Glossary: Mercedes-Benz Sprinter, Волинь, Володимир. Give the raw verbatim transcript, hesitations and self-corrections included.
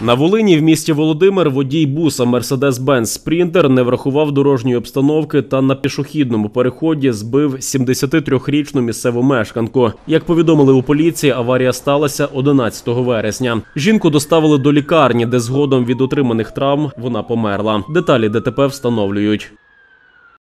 На Волині в місті Володимир водій буса Mercedes-Benz Sprinter не врахував дорожньої обстановки та на пішохідному переході збив сімдесятитрирічну місцеву мешканку. Як повідомили у поліції, аварія сталася одинадцятого вересня. Жінку доставили до лікарні, де згодом від отриманих травм вона померла. Деталі ДТП встановлюють.